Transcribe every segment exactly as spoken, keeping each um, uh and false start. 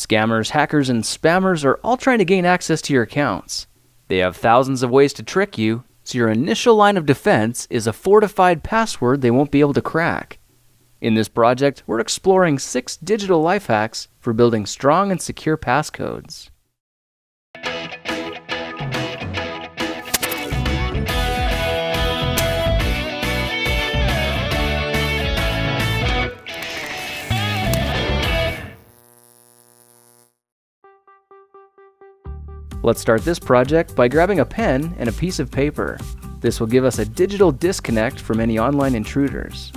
Scammers, hackers, and spammers are all trying to gain access to your accounts. They have thousands of ways to trick you, so your initial line of defense is a fortified password they won't be able to crack. In this project, we're exploring six digital life hacks for building strong and secure passcodes. Let's start this project by grabbing a pen and a piece of paper. This will give us a digital disconnect from any online intruders.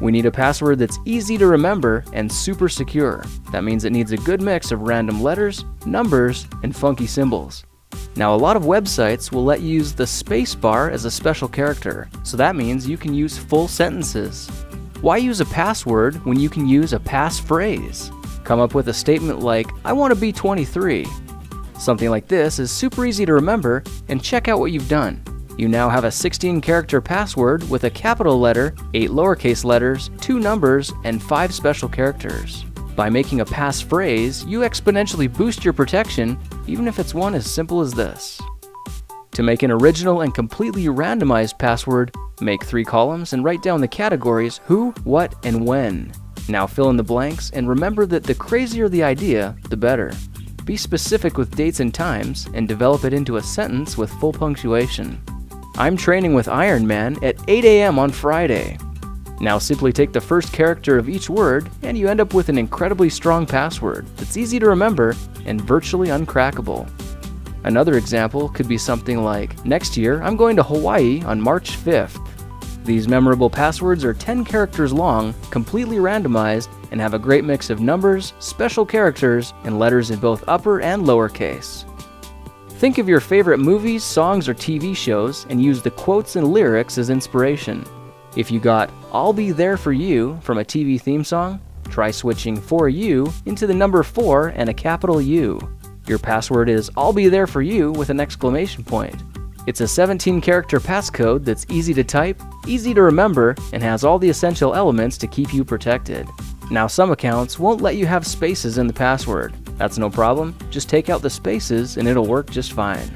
We need a password that's easy to remember and super secure. That means it needs a good mix of random letters, numbers, and funky symbols. Now, a lot of websites will let you use the spacebar as a special character, so that means you can use full sentences. Why use a password when you can use a passphrase? Come up with a statement like, "I want to be twenty-three." Something like this is super easy to remember, and check out what you've done. You now have a sixteen character password with a capital letter, eight lowercase letters, two numbers, and five special characters. By making a passphrase, you exponentially boost your protection, even if it's one as simple as this. To make an original and completely randomized password, make three columns and write down the categories who, what, and when. Now fill in the blanks and remember that the crazier the idea, the better. Be specific with dates and times, and develop it into a sentence with full punctuation. I'm training with Iron Man at eight A M on Friday. Now simply take the first character of each word, and you end up with an incredibly strong password that's easy to remember and virtually uncrackable. Another example could be something like, next year I'm going to Hawaii on March fifth. These memorable passwords are ten characters long, completely randomized, and have a great mix of numbers, special characters, and letters in both upper and lowercase. Think of your favorite movies, songs, or T V shows, and use the quotes and lyrics as inspiration. If you got "I'll be there for you" from a T V theme song, try switching "for you" into the number four and a capital U. Your password is "I'll be there for you" with an exclamation point. It's a seventeen character passcode that's easy to type, easy to remember, and has all the essential elements to keep you protected. Now, some accounts won't let you have spaces in the password. That's no problem, just take out the spaces and it'll work just fine.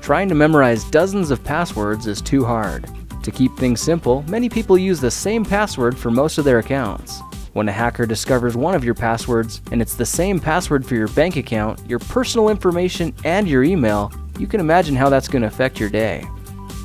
Trying to memorize dozens of passwords is too hard. To keep things simple, many people use the same password for most of their accounts. When a hacker discovers one of your passwords and it's the same password for your bank account, your personal information, and your email, you can imagine how that's going to affect your day.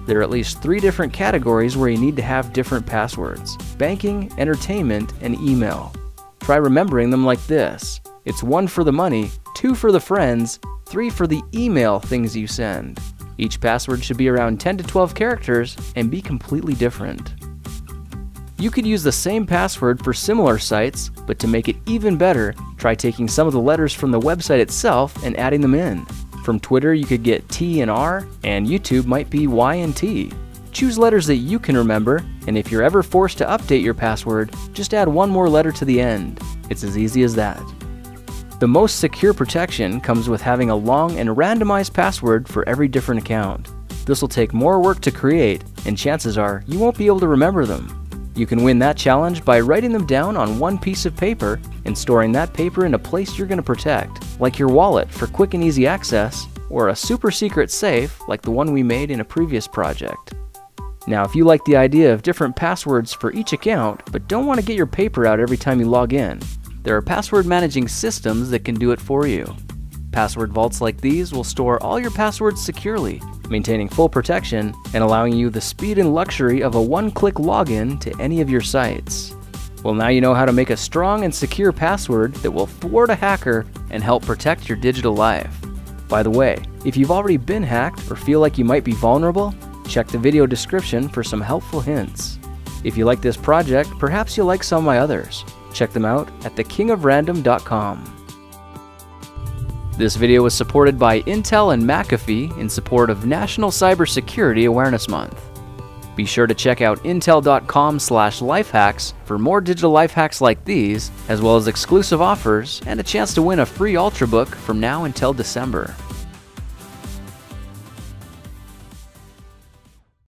There are at least three different categories where you need to have different passwords: banking, entertainment, and email. Try remembering them like this. It's one for the money, two for the friends, three for the email things you send. Each password should be around ten to twelve characters and be completely different. You could use the same password for similar sites, but to make it even better, try taking some of the letters from the website itself and adding them in. From Twitter, you could get T and R, and YouTube might be Y and T. Choose letters that you can remember, and if you're ever forced to update your password, just add one more letter to the end. It's as easy as that. The most secure protection comes with having a long and randomized password for every different account. This will take more work to create, and chances are you won't be able to remember them. You can win that challenge by writing them down on one piece of paper and storing that paper in a place you're going to protect, like your wallet for quick and easy access, or a super secret safe like the one we made in a previous project. Now, if you like the idea of different passwords for each account but don't want to get your paper out every time you log in, there are password managing systems that can do it for you. Password vaults like these will store all your passwords securely, maintaining full protection and allowing you the speed and luxury of a one-click login to any of your sites. Well, now you know how to make a strong and secure password that will thwart a hacker and help protect your digital life. By the way, if you've already been hacked or feel like you might be vulnerable, check the video description for some helpful hints. If you like this project, perhaps you'll like some of my others. Check them out at the king of random dot com. This video was supported by Intel and McAfee in support of National Cybersecurity Awareness Month. Be sure to check out intel dot com slash lifehacks for more digital life hacks like these, as well as exclusive offers and a chance to win a free Ultrabook from now until December.